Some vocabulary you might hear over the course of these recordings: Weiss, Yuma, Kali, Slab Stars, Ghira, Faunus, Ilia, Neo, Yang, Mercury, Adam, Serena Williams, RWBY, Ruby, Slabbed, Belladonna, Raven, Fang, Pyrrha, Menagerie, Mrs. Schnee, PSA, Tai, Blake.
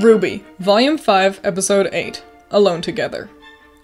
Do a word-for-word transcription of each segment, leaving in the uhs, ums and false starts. RWBY, Volume five, Episode eight, Alone Together.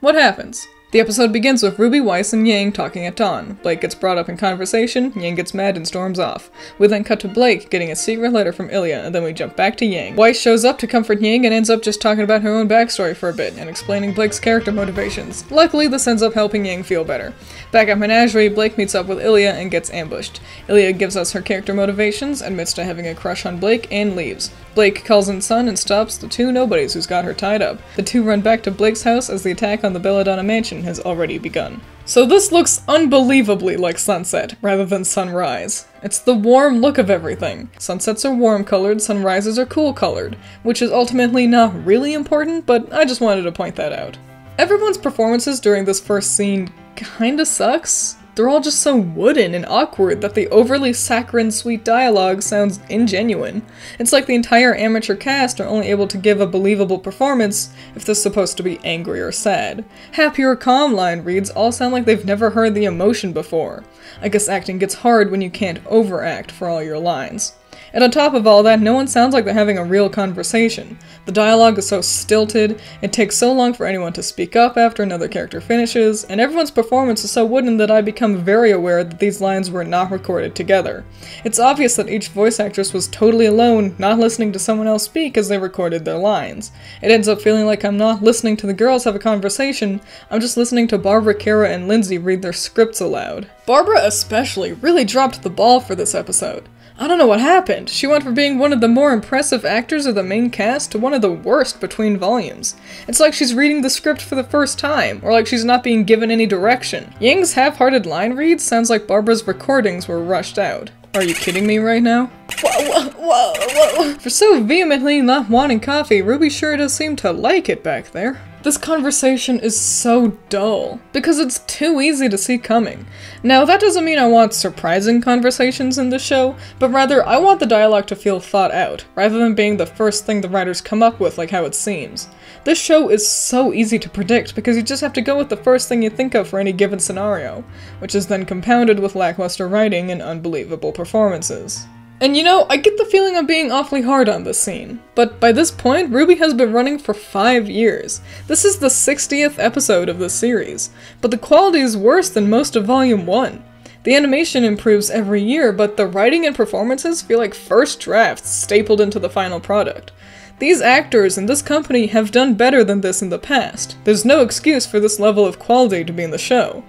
What happens? The episode begins with RWBY, Weiss, and Yang talking at dawn. Blake gets brought up in conversation, Yang gets mad and storms off. We then cut to Blake getting a secret letter from Ilia, and then we jump back to Yang. Weiss shows up to comfort Yang and ends up just talking about her own backstory for a bit, and explaining Blake's character motivations. Luckily, this ends up helping Yang feel better. Back at Menagerie, Blake meets up with Ilia and gets ambushed. Ilia gives us her character motivations, admits to having a crush on Blake, and leaves. Blake calls in Sun and stops the two nobodies who's got her tied up. The two run back to Blake's house as the attack on the Belladonna mansion has already begun. So this looks unbelievably like sunset, rather than sunrise. It's the warm look of everything. Sunsets are warm-colored, sunrises are cool-colored, which is ultimately not really important, but I just wanted to point that out. Everyone's performances during this first scene kinda sucks. They're all just so wooden and awkward that the overly saccharine sweet dialogue sounds ingenuine. It's like the entire amateur cast are only able to give a believable performance if they're supposed to be angry or sad. Happy or calm line reads all sound like they've never heard the emotion before. I guess acting gets hard when you can't overact for all your lines. And on top of all that, no one sounds like they're having a real conversation. The dialogue is so stilted, it takes so long for anyone to speak up after another character finishes, and everyone's performance is so wooden that I become very aware that these lines were not recorded together. It's obvious that each voice actress was totally alone, not listening to someone else speak as they recorded their lines. It ends up feeling like I'm not listening to the girls have a conversation, I'm just listening to Barbara, Kara, and Lindsay read their scripts aloud. Barbara especially really dropped the ball for this episode. I don't know what happened. She went from being one of the more impressive actors of the main cast to one of the worst between volumes. It's like she's reading the script for the first time, or like she's not being given any direction. Yang's half-hearted line read sounds like Barbara's recordings were rushed out. Are you kidding me right now? Whoa, whoa, whoa, whoa. For so vehemently not wanting coffee, RWBY sure does seem to like it back there. This conversation is so dull, because it's too easy to see coming. Now, that doesn't mean I want surprising conversations in the show, but rather I want the dialogue to feel thought out, rather than being the first thing the writers come up with like how it seems. This show is so easy to predict, because you just have to go with the first thing you think of for any given scenario, which is then compounded with lackluster writing and unbelievable performances. And you know, I get the feeling I'm being awfully hard on this scene, but by this point, RWBY has been running for five years. This is the sixtieth episode of this series, but the quality is worse than most of Volume one. The animation improves every year, but the writing and performances feel like first drafts stapled into the final product. These actors and this company have done better than this in the past. There's no excuse for this level of quality to be in the show.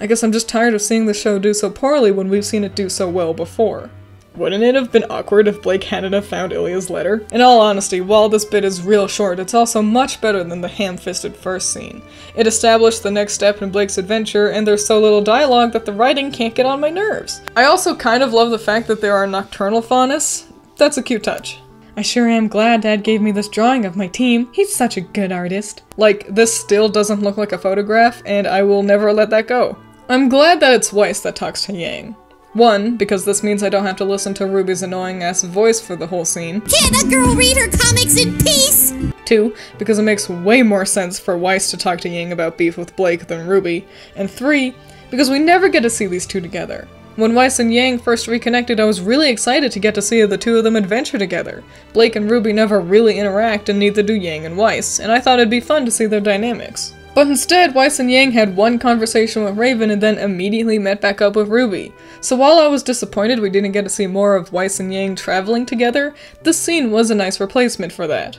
I guess I'm just tired of seeing the show do so poorly when we've seen it do so well before. Wouldn't it have been awkward if Blake hadn't have found Ilia's letter? In all honesty, while this bit is real short, it's also much better than the ham-fisted first scene. It established the next step in Blake's adventure, and there's so little dialogue that the writing can't get on my nerves. I also kind of love the fact that there are nocturnal faunas. That's a cute touch. I sure am glad Dad gave me this drawing of my team. He's such a good artist. Like, this still doesn't look like a photograph, and I will never let that go. I'm glad that it's Weiss that talks to Yang. One, because this means I don't have to listen to RWBY's annoying-ass voice for the whole scene. Can't a girl read her comics in peace? Two, because it makes way more sense for Weiss to talk to Yang about beef with Blake than RWBY. And three, because we never get to see these two together. When Weiss and Yang first reconnected, I was really excited to get to see the two of them adventure together. Blake and RWBY never really interact, and neither do Yang and Weiss, and I thought it'd be fun to see their dynamics. But instead, Weiss and Yang had one conversation with Raven and then immediately met back up with RWBY. So while I was disappointed we didn't get to see more of Weiss and Yang traveling together, this scene was a nice replacement for that.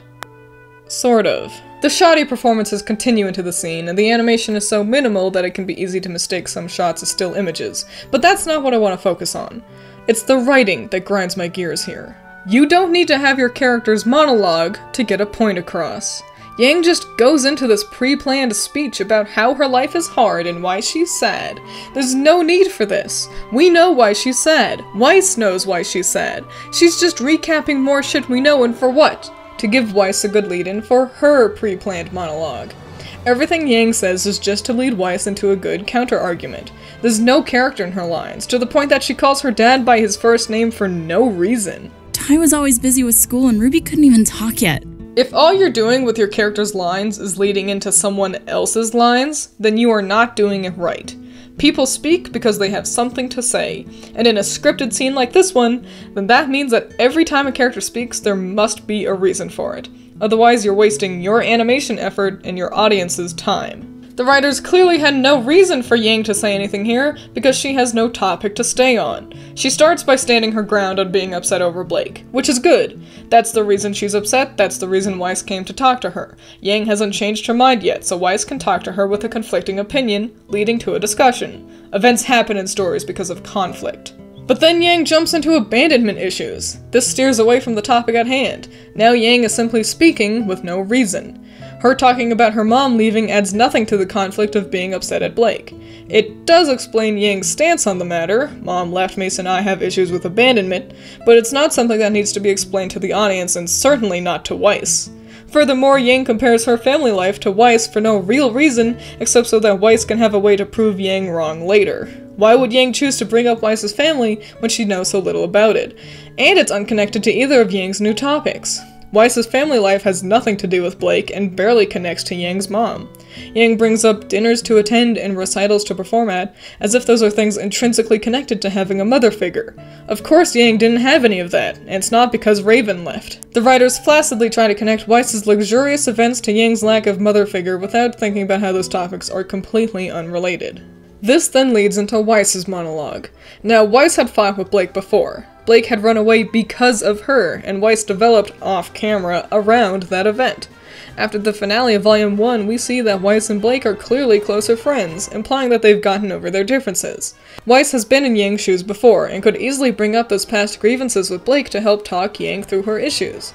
Sort of. The shoddy performances continue into the scene, and the animation is so minimal that it can be easy to mistake some shots as still images, but that's not what I want to focus on. It's the writing that grinds my gears here. You don't need to have your character's monologue to get a point across. Yang just goes into this pre-planned speech about how her life is hard and why she's sad. There's no need for this. We know why she's sad. Weiss knows why she's sad. She's just recapping more shit we know, and for what? To give Weiss a good lead-in for her pre-planned monologue. Everything Yang says is just to lead Weiss into a good counter-argument. There's no character in her lines, to the point that she calls her dad by his first name for no reason. Tai was always busy with school and RWBY couldn't even talk yet. If all you're doing with your character's lines is leading into someone else's lines, then you are not doing it right. People speak because they have something to say, and in a scripted scene like this one, then that means that every time a character speaks, there must be a reason for it. Otherwise, you're wasting your animation effort and your audience's time. The writers clearly had no reason for Yang to say anything here, because she has no topic to stay on. She starts by standing her ground on being upset over Blake, which is good. That's the reason she's upset, that's the reason Weiss came to talk to her. Yang hasn't changed her mind yet, so Weiss can talk to her with a conflicting opinion, leading to a discussion. Events happen in stories because of conflict. But then Yang jumps into abandonment issues. This steers away from the topic at hand. Now Yang is simply speaking with no reason. Her talking about her mom leaving adds nothing to the conflict of being upset at Blake. It does explain Yang's stance on the matter, mom left me so I have issues with abandonment, but it's not something that needs to be explained to the audience and certainly not to Weiss. Furthermore, Yang compares her family life to Weiss for no real reason except so that Weiss can have a way to prove Yang wrong later. Why would Yang choose to bring up Weiss's family when she knows so little about it? And it's unconnected to either of Yang's new topics. Weiss's family life has nothing to do with Blake and barely connects to Yang's mom. Yang brings up dinners to attend and recitals to perform at, as if those are things intrinsically connected to having a mother figure. Of course Yang didn't have any of that, and it's not because Raven left. The writers flaccidly try to connect Weiss's luxurious events to Yang's lack of mother figure without thinking about how those topics are completely unrelated. This then leads into Weiss's monologue. Now, Weiss had fought with Blake before. Blake had run away because of her, and Weiss developed, off-camera, around that event. After the finale of Volume one, we see that Weiss and Blake are clearly closer friends, implying that they've gotten over their differences. Weiss has been in Yang's shoes before, and could easily bring up those past grievances with Blake to help talk Yang through her issues.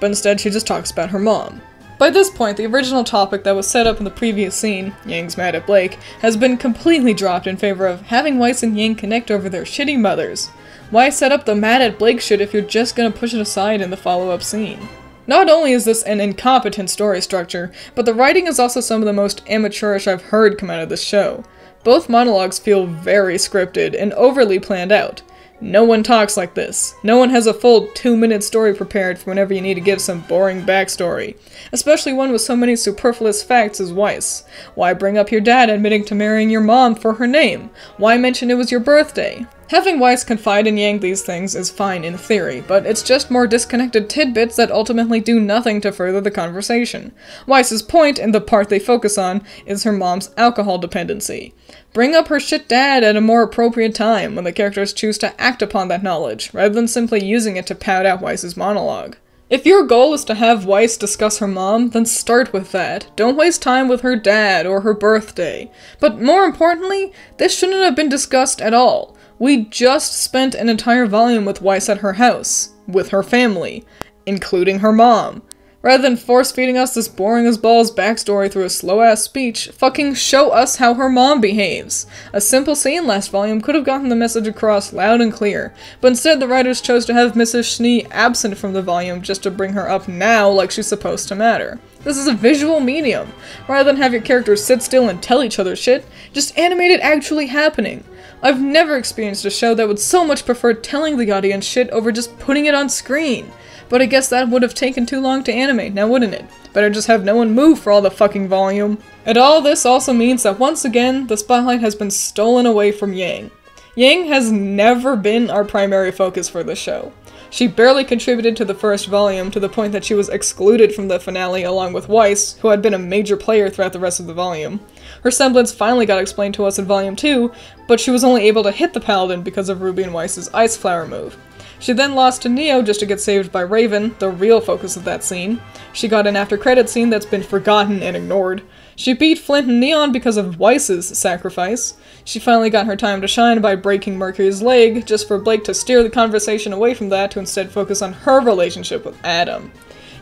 But instead, she just talks about her mom. By this point, the original topic that was set up in the previous scene, Yang's mad at Blake, has been completely dropped in favor of having Weiss and Yang connect over their shitty mothers. Why set up the mad at Blake shit if you're just gonna push it aside in the follow-up scene? Not only is this an incompetent story structure, but the writing is also some of the most amateurish I've heard come out of this show. Both monologues feel very scripted and overly planned out. No one talks like this. No one has a full two-minute story prepared for whenever you need to give some boring backstory, especially one with so many superfluous facts as Weiss. Why bring up your dad admitting to marrying your mom for her name? Why mention it was your birthday? Having Weiss confide in Yang these things is fine in theory, but it's just more disconnected tidbits that ultimately do nothing to further the conversation. Weiss's point, and the part they focus on, is her mom's alcohol dependency. Bring up her shit dad at a more appropriate time, when the characters choose to act upon that knowledge, rather than simply using it to pad out Weiss's monologue. If your goal is to have Weiss discuss her mom, then start with that. Don't waste time with her dad or her birthday. But more importantly, this shouldn't have been discussed at all. We just spent an entire volume with Weiss at her house, with her family, including her mom. Rather than force-feeding us this boring-as-balls backstory through a slow-ass speech, fucking show us how her mom behaves. A simple scene last volume could have gotten the message across loud and clear, but instead the writers chose to have Missus Schnee absent from the volume just to bring her up now like she's supposed to matter. This is a visual medium. Rather than have your characters sit still and tell each other shit, just animate it actually happening. I've never experienced a show that would so much prefer telling the audience shit over just putting it on screen. But I guess that would have taken too long to animate, now wouldn't it? Better just have no one move for all the fucking volume. And all this also means that once again, the spotlight has been stolen away from Yang. Yang has never been our primary focus for this show. She barely contributed to the first volume, to the point that she was excluded from the finale along with Weiss, who had been a major player throughout the rest of the volume. Her semblance finally got explained to us in Volume two, but she was only able to hit the Paladin because of Ruby and Weiss's Ice Flower move. She then lost to Neo just to get saved by Raven, the real focus of that scene. She got an after-credit scene that's been forgotten and ignored. She beat Flint and Neon because of Weiss's sacrifice. She finally got her time to shine by breaking Mercury's leg, just for Blake to steer the conversation away from that to instead focus on her relationship with Adam.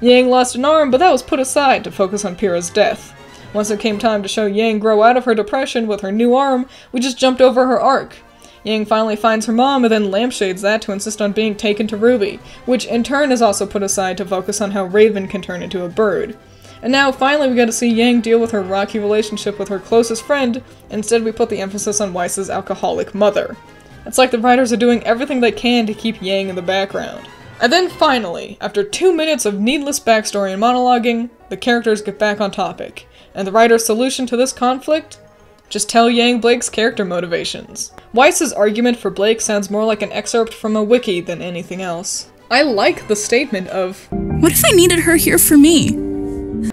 Yang lost an arm, but that was put aside to focus on Pyrrha's death. Once it came time to show Yang grow out of her depression with her new arm, we just jumped over her arc. Yang finally finds her mom and then lampshades that to insist on being taken to Ruby, which in turn is also put aside to focus on how Raven can turn into a bird. And now finally we get to see Yang deal with her rocky relationship with her closest friend, instead we put the emphasis on Weiss's alcoholic mother. It's like the writers are doing everything they can to keep Yang in the background. And then finally, after two minutes of needless backstory and monologuing, the characters get back on topic. And the writer's solution to this conflict? Just tell Yang Blake's character motivations. Weiss's argument for Blake sounds more like an excerpt from a wiki than anything else. I like the statement of What if I needed her here for me?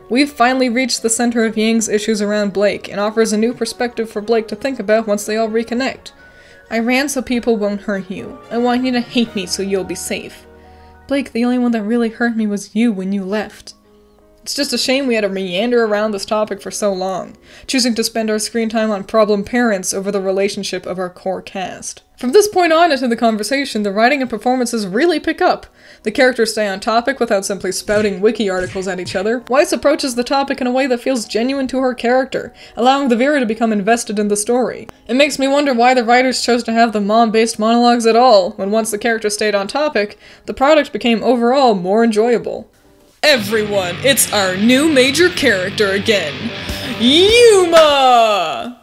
We've finally reached the center of Yang's issues around Blake, and offers a new perspective for Blake to think about once they all reconnect. I ran so people won't hurt you. I want you to hate me so you'll be safe. Blake, the only one that really hurt me was you when you left. It's just a shame we had to meander around this topic for so long, choosing to spend our screen time on problem parents over the relationship of our core cast. From this point on into the conversation, the writing and performances really pick up. The characters stay on topic without simply spouting wiki articles at each other. Weiss approaches the topic in a way that feels genuine to her character, allowing the viewer to become invested in the story. It makes me wonder why the writers chose to have the mom-based monologues at all, when once the characters stayed on topic, the product became overall more enjoyable. Everyone, it's our new major character again, Yuma!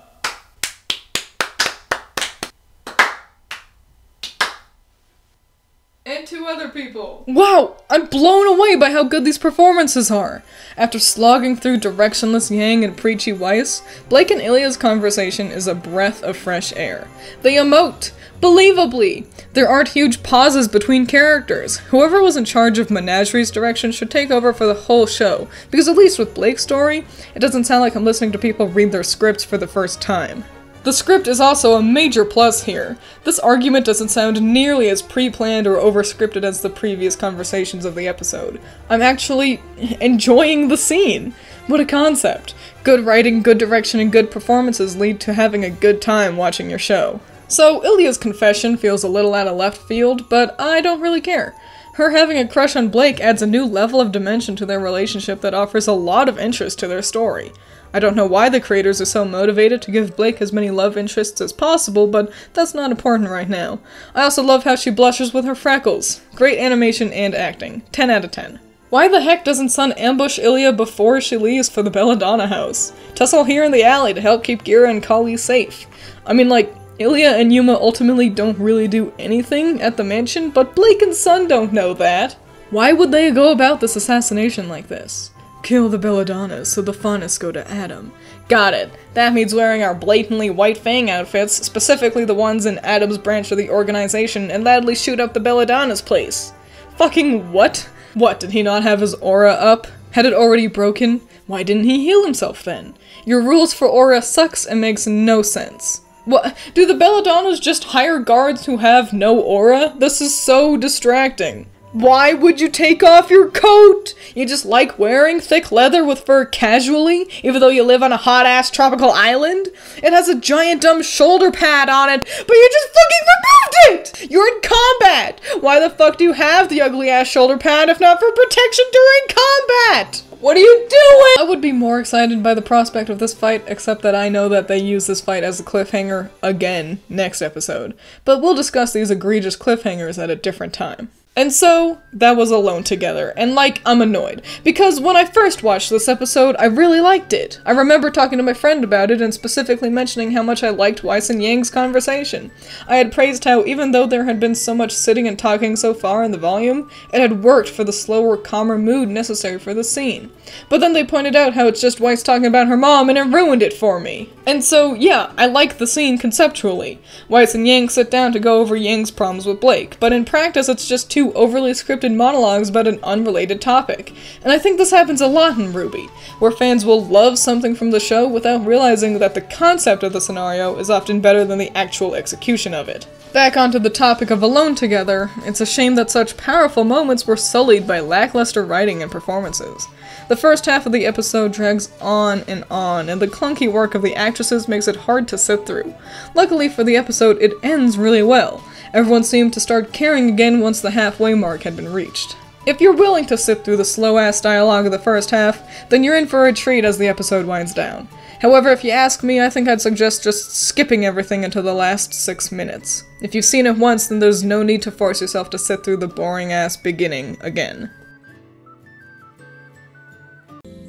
And two other people. Wow, I'm blown away by how good these performances are. After slogging through directionless Yang and preachy Weiss, Blake and Ilia's conversation is a breath of fresh air. They emote, believably. There aren't huge pauses between characters. Whoever was in charge of Menagerie's direction should take over for the whole show, because at least with Blake's story, it doesn't sound like I'm listening to people read their scripts for the first time. The script is also a major plus here. This argument doesn't sound nearly as pre-planned or over-scripted as the previous conversations of the episode. I'm actually enjoying the scene. What a concept. Good writing, good direction, and good performances lead to having a good time watching your show. So, Ilia's confession feels a little out of left field, but I don't really care. Her having a crush on Blake adds a new level of dimension to their relationship that offers a lot of interest to their story. I don't know why the creators are so motivated to give Blake as many love interests as possible, but that's not important right now. I also love how she blushes with her freckles. Great animation and acting. ten out of ten. Why the heck doesn't Sun ambush Ilia before she leaves for the Belladonna house? Tussle here in the alley to help keep Ghira and Kali safe. I mean, like, Ilia and Yuma ultimately don't really do anything at the mansion, but Blake and Sun don't know that. Why would they go about this assassination like this? Kill the Belladonnas so the Faunus go to Adam. Got it. That means wearing our blatantly White Fang outfits, specifically the ones in Adam's branch of the organization, and loudly shoot up the Belladonna's place. Fucking what? What, did he not have his aura up? Had it already broken? Why didn't he heal himself then? Your rules for aura sucks and makes no sense. What? Do the Belladonnas just hire guards who have no aura? This is so distracting. Why would you take off your coat? You just like wearing thick leather with fur casually, even though you live on a hot-ass tropical island? It has a giant dumb shoulder pad on it, but you just fucking removed it! You're in combat! Why the fuck do you have the ugly-ass shoulder pad if not for protection during combat? What are you doing? I would be more excited by the prospect of this fight, except that I know that they use this fight as a cliffhanger again next episode. But we'll discuss these egregious cliffhangers at a different time. And so, that was Alone Together, and like, I'm annoyed, because when I first watched this episode, I really liked it. I remember talking to my friend about it and specifically mentioning how much I liked Weiss and Yang's conversation. I had praised how even though there had been so much sitting and talking so far in the volume, it had worked for the slower, calmer mood necessary for the scene. But then they pointed out how it's just Weiss talking about her mom and it ruined it for me. And so, yeah, I liked the scene conceptually. Weiss and Yang sit down to go over Yang's problems with Blake, but in practice it's just too overly scripted monologues about an unrelated topic. And I think this happens a lot in RWBY, where fans will love something from the show without realizing that the concept of the scenario is often better than the actual execution of it. Back onto the topic of Alone Together, it's a shame that such powerful moments were sullied by lackluster writing and performances. The first half of the episode drags on and on, and the clunky work of the actresses makes it hard to sit through. Luckily for the episode, it ends really well. Everyone seemed to start caring again once the halfway mark had been reached. If you're willing to sit through the slow-ass dialogue of the first half, then you're in for a treat as the episode winds down. However, if you ask me, I think I'd suggest just skipping everything until the last six minutes. If you've seen it once, then there's no need to force yourself to sit through the boring-ass beginning again.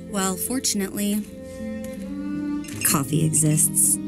Well, fortunately, coffee exists.